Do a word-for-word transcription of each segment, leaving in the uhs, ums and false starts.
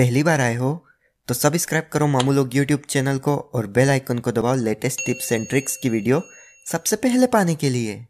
पहली बार आए हो तो सब्सक्राइब करो मामू लोग यूट्यूब चैनल को और बेल आइकन को दबाओ लेटेस्ट टिप्स एंड ट्रिक्स की वीडियो सबसे पहले पाने के लिए।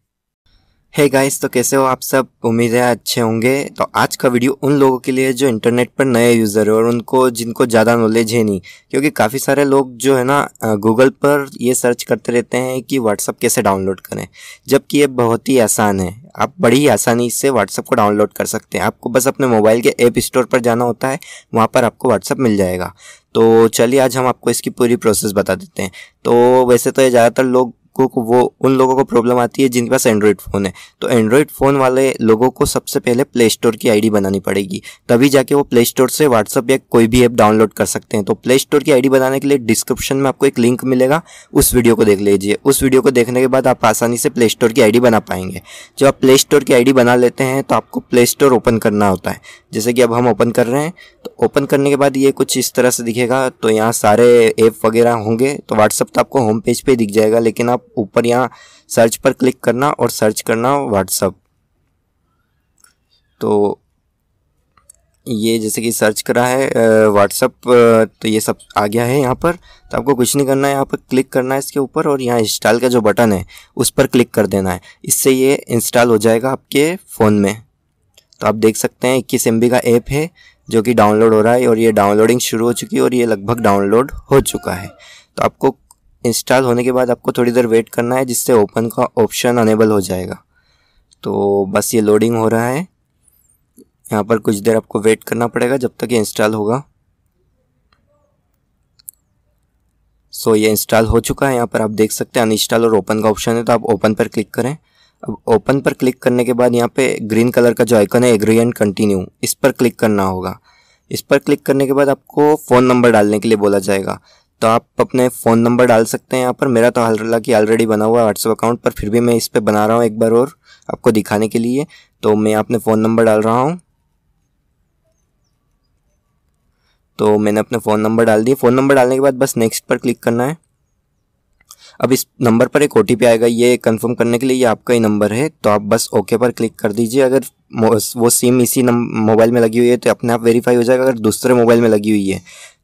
हे hey गाइस, तो कैसे हो आप सब? उम्मीद है अच्छे होंगे। तो आज का वीडियो उन लोगों के लिए जो इंटरनेट पर नए यूज़र है और उनको जिनको ज़्यादा नॉलेज है नहीं, क्योंकि काफ़ी सारे लोग जो है ना गूगल पर ये सर्च करते रहते हैं कि व्हाट्सअप कैसे डाउनलोड करें, जबकि ये बहुत ही आसान है। आप बड़ी आसानी से व्हाट्सअप को डाउनलोड कर सकते हैं। आपको बस अपने मोबाइल के ऐप स्टोर पर जाना होता है, वहाँ पर आपको व्हाट्सअप मिल जाएगा। तो चलिए आज हम आपको इसकी पूरी प्रोसेस बता देते हैं। तो वैसे तो ये ज़्यादातर लोग को वो उन लोगों को प्रॉब्लम आती है जिनके पास एंड्रॉयड फ़ोन है। तो एंड्रॉयड फ़ोन वाले लोगों को सबसे पहले प्ले स्टोर की आईडी बनानी पड़ेगी, तभी जाके वो प्ले स्टोर से व्हाट्सअप या कोई भी ऐप डाउनलोड कर सकते हैं। तो प्ले स्टोर की आईडी बनाने के लिए डिस्क्रिप्शन में आपको एक लिंक मिलेगा, उस वीडियो को देख लीजिए। उस वीडियो को देखने के बाद आप आसानी से प्ले स्टोर की आईडी बना पाएंगे। जब आप प्ले स्टोर की आईडी बना लेते हैं तो आपको प्ले स्टोर ओपन करना होता है, जैसे कि अब हम ओपन कर रहे हैं। तो ओपन करने के बाद ये कुछ इस तरह से दिखेगा। तो यहाँ सारे ऐप वगैरह होंगे। तो व्हाट्सअप तो आपको होम पेज पर दिख जाएगा, लेकिन आप ऊपर यहाँ सर्च पर क्लिक करना और सर्च करना व्हाट्सअप। तो ये जैसे कि सर्च करा है व्हाट्सअप, तो ये सब आ गया है यहाँ पर। तो आपको कुछ नहीं करना है, यहाँ पर क्लिक करना है इसके ऊपर और यहाँ इंस्टॉल का जो बटन है उस पर क्लिक कर देना है। इससे ये इंस्टॉल हो जाएगा आपके फ़ोन में। तो आप देख सकते हैं इक्कीस एम बी का ऐप है जो कि डाउनलोड हो रहा है और ये डाउनलोडिंग शुरू हो चुकी है और ये लगभग डाउनलोड हो चुका है। तो आपको इंस्टॉल होने के बाद आपको थोड़ी देर वेट करना है, जिससे ओपन का ऑप्शन अनेबल हो जाएगा। तो बस ये लोडिंग हो रहा है, यहाँ पर कुछ देर आपको वेट करना पड़ेगा जब तक ये इंस्टॉल होगा। सो ये इंस्टॉल हो चुका है, यहाँ पर आप देख सकते हैं अनइंस्टॉल और ओपन का ऑप्शन है। तो आप ओपन पर क्लिक करें। अब ओपन पर क्लिक करने के बाद यहाँ पे ग्रीन कलर का जो आइकन है एग्री एंड कंटिन्यू, इस पर क्लिक करना होगा। इस पर क्लिक करने के बाद आपको फ़ोन नंबर डालने के लिए बोला जाएगा। तो आप अपने फ़ोन नंबर डाल सकते हैं यहाँ पर। मेरा तो हालांकि ऑलरेडी बना हुआ है व्हाट्सअप अकाउंट, पर फिर भी मैं इस पर बना रहा हूँ एक बार और आपको दिखाने के लिए। तो मैं अपने फ़ोन नंबर डाल रहा हूँ। तो मैंने अपने फ़ोन नंबर डाल दिए। फ़ोन नंबर डालने के बाद बस नेक्स्ट पर क्लिक करना है। अब इस नंबर पर एक ओ टी पी आएगा, ये कंफर्म करने के लिए ये आपका ही नंबर है। तो आप बस ओके पर क्लिक कर दीजिए। अगर वो सिम इसी मोबाइल में लगी हुई है तो अपने आप वेरीफाई हो जाएगा। अगर दूसरे मोबाइल में लगी हुई है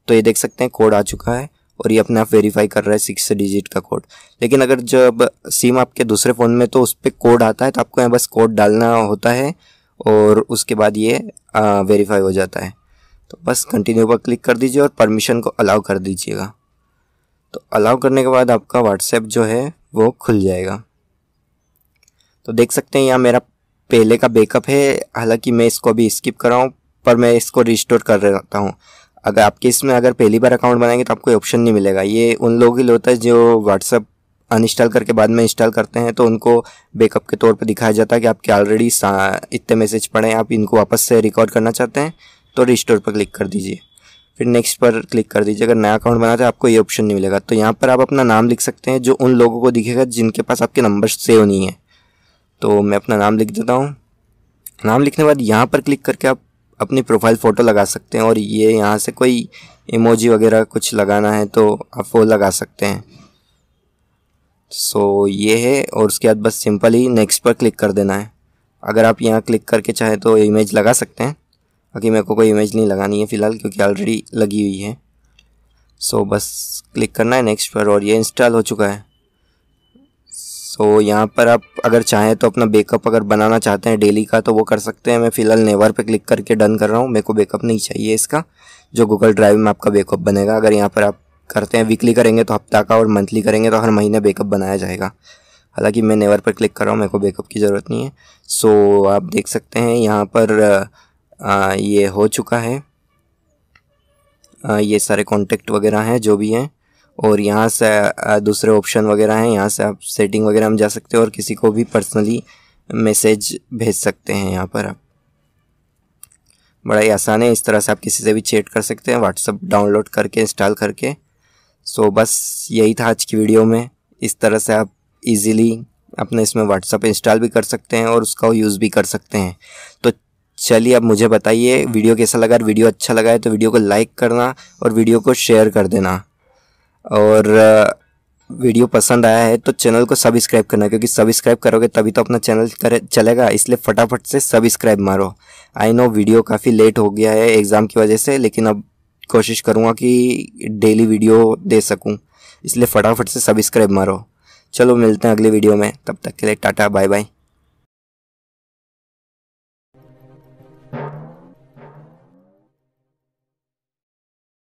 तो ये देख सकते हैं कोड आ चुका है और ये अपने आप वेरीफाई कर रहा है, सिक्स डिजिट का कोड। लेकिन अगर जब सिम आपके दूसरे फ़ोन में तो उस पर कोड आता है, तो आपको यहाँ बस कोड डालना होता है और उसके बाद ये वेरीफाई हो जाता है। तो बस कंटिन्यू पर क्लिक कर दीजिए और परमिशन को अलाउ कर दीजिएगा। तो अलाउ करने के बाद आपका व्हाट्सएप जो है वो खुल जाएगा। तो देख सकते हैं यहाँ मेरा पहले का बैकअप है, हालाँकि मैं इसको अभी स्किप कर रहा हूँ, पर मैं इसको रिस्टोर कर रहता हूँ। अगर आपके इसमें अगर पहली बार अकाउंट बनाएंगे तो आपको ऑप्शन नहीं मिलेगा। ये उन लोगों के लिए होता है जो व्हाट्सअप अनइंस्टॉल करके बाद में इंस्टॉल करते हैं, तो उनको बैकअप के तौर पर दिखाया जाता है कि आपके ऑलरेडी इतने मैसेज पड़े हैं, आप इनको वापस से रिकॉर्ड करना चाहते हैं तो रिस्टोर पर क्लिक कर दीजिए। फिर नेक्स्ट पर क्लिक कर दीजिए। अगर नया अकाउंट बनाते हैं आपको ये ऑप्शन नहीं मिलेगा। तो यहाँ पर आप अपना नाम लिख सकते हैं, जो उन लोगों को दिखेगा जिनके पास आपके नंबर सेव नहीं है। तो मैं अपना नाम लिख देता हूँ। नाम लिखने के बाद यहाँ पर क्लिक करके आप अपनी प्रोफाइल फ़ोटो लगा सकते हैं, और ये यहाँ से कोई इमोजी वगैरह कुछ लगाना है तो आप वो लगा सकते हैं। सो ये है, और उसके बाद बस सिंपल ही नेक्स्ट पर क्लिक कर देना है। अगर आप यहाँ क्लिक करके चाहे तो इमेज लगा सकते हैं, बाकी मेरे को कोई इमेज नहीं लगानी है फ़िलहाल क्योंकि ऑलरेडी लगी हुई है। सो बस क्लिक करना है नेक्स्ट पर और ये इंस्टॉल हो चुका है। सो यहाँ पर आप अगर चाहें तो अपना बैकअप अगर बनाना चाहते हैं डेली का तो वो कर सकते हैं। मैं फ़िलहाल नेवर पे क्लिक करके डन कर रहा हूँ, मेरे को बैकअप नहीं चाहिए इसका। जो गूगल ड्राइव में आपका बैकअप बनेगा, अगर यहाँ पर आप करते हैं वीकली करेंगे तो हफ्ता का, और मंथली करेंगे तो हर महीने बैकअप बनाया जाएगा। हालाँकि मैं नेवर पर क्लिक कर रहा हूँ, मेरे को बैकअप की ज़रूरत नहीं है। सो आप देख सकते हैं यहाँ पर आ, ये हो चुका है। आ, ये सारे कॉन्टेक्ट वगैरह हैं जो भी हैं, और यहाँ से दूसरे ऑप्शन वगैरह हैं। यहाँ से आप सेटिंग वगैरह में जा सकते हो और किसी को भी पर्सनली मैसेज भेज सकते हैं। यहाँ पर आप बड़ा ही आसान है, इस तरह से आप किसी से भी चैट कर सकते हैं व्हाट्सअप डाउनलोड करके, इंस्टॉल करके। सो बस यही था आज की वीडियो में। इस तरह से आप इजीली अपने इसमें व्हाट्सअप इंस्टॉल भी कर सकते हैं और उसका यूज़ भी कर सकते हैं। तो चलिए अब मुझे बताइए वीडियो कैसा लगा। वीडियो अच्छा लगा है तो वीडियो को लाइक करना और वीडियो को शेयर कर देना, और वीडियो पसंद आया है तो चैनल को सब्सक्राइब करना, क्योंकि सब्सक्राइब करोगे तभी तो अपना चैनल करे चलेगा। इसलिए फटाफट से सब्सक्राइब मारो। आई नो वीडियो काफ़ी लेट हो गया है एग्ज़ाम की वजह से, लेकिन अब कोशिश करूँगा कि डेली वीडियो दे सकूँ, इसलिए फटाफट से सब्सक्राइब मारो। चलो मिलते हैं अगले वीडियो में, तब तक के लिए टाटा बाय बाय।